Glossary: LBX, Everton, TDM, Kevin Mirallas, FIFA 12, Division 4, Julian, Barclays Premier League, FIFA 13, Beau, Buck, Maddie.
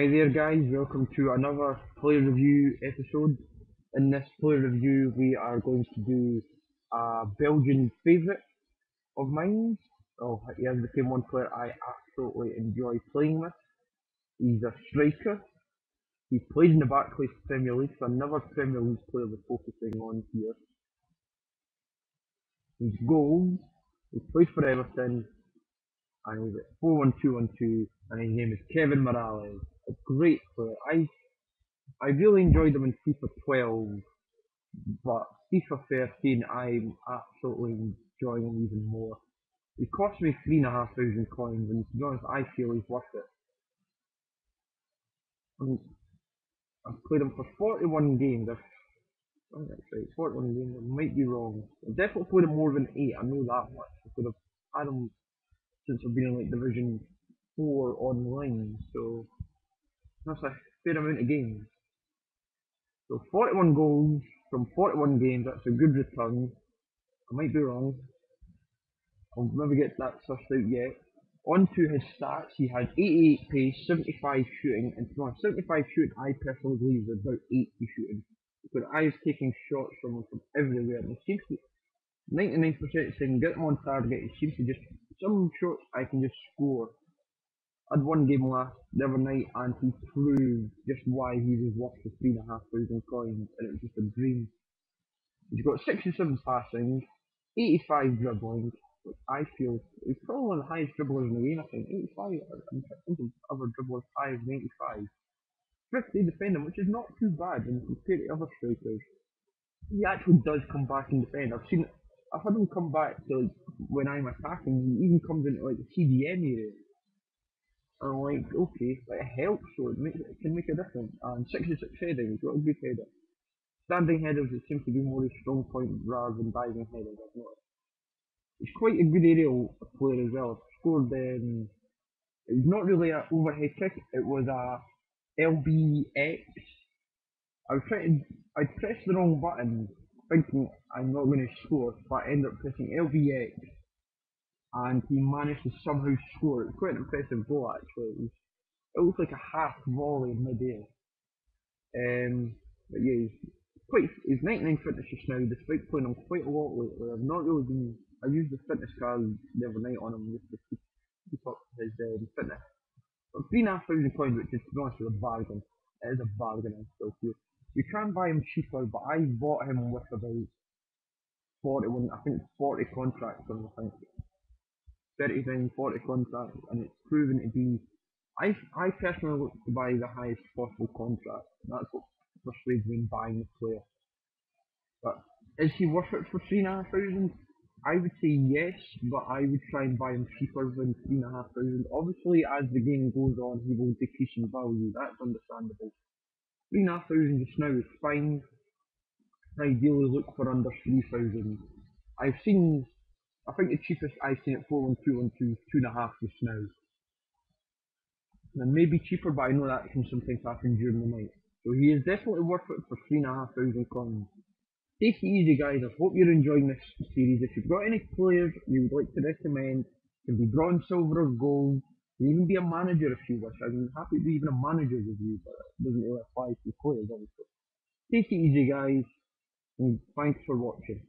Hi there guys, welcome to another player review episode. In this player review we are going to do a Belgian favourite of mine. Oh, he has become one player I absolutely enjoy playing with. He's a striker. He played in the Barclays Premier League, so another Premier League player we're focusing on here. His goals, he played for Everton, and he's at 41212, and his name is Kevin Mirallas. A great player. I really enjoyed him in FIFA 12, but FIFA 13 I'm absolutely enjoying him even more. He cost me 3,500 coins, and to be honest I feel he's worth it. And I've played him for 41 games. Oh, that's right, 41 games. I might be wrong. I've definitely played him more than 8. I know that much. I could have had him since I've been in like Division 4 online, so that's a fair amount of games. So 41 goals from 41 games, that's a good return. I might be wrong. I'll never get that sussed out yet. On to his stats, he had 88 pace, 75 shooting, and no, 75 shooting I personally believe is about 80 shooting, because I was taking shots from everywhere, and it seems to 99% saying get him on target. It seems to just some shots I can just score. I had one game last the other night and he proved just why he was worth the 3,500 coins, and it was just a dream. He's got 67 passing, 85 dribbling, which I feel is probably one of the highest dribblers in the game. I think 85, I think of other dribblers higher than 85. 50 defending, which is not too bad when compared to other strikers. He actually does come back and defend. I've had him come back to like when I'm attacking. He even comes into like the TDM area. And I'm like, okay, but it helps, so it can make a difference. And 66 heading, he's got a good header. Standing headers, it seems to be more his strong point rather than diving headers, I've noticed. He's quite a good aerial player as well. I've scored, it was not really an overhead kick, it was a LBX. I was trying to, I pressed the wrong button, thinking I'm not going to score, but I ended up pressing LBX, and he managed to somehow score. It was quite an impressive goal actually. It looked like a half volley in mid-air. But yeah, he's 99 fitness just now, despite playing him quite a lot lately. I've not really been, I used the fitness card the other night on him just to keep up his fitness. But 3,500 coins, which is to be honest is a bargain. It is a bargain, I still feel. You can buy him cheaper, but I bought him with about 41, I think 40 contracts on him, I think. 39, 40 contracts, and it's proven to be, I personally look to buy the highest possible contract. That's what persuades me in buying the player. But is he worth it for 3,500? I would say yes, but I would try and buy him cheaper than 3,500. Obviously, as the game goes on, he will decrease in value. That's understandable. 3,500 just now is fine. Ideally, look for under 3,000. I've seen, I think the cheapest I've seen at 41212 is 2.5 just now. And maybe cheaper, but I know that can sometimes happen during the night. So he is definitely worth it for 3,500 coins. Take it easy guys, I hope you're enjoying this series. If you've got any players you would like to recommend, it can be bronze, silver or gold. You can even be a manager if you wish. I mean, I'm happy to do even a manager review, but it doesn't really apply to players obviously. Take it easy guys, and thanks for watching.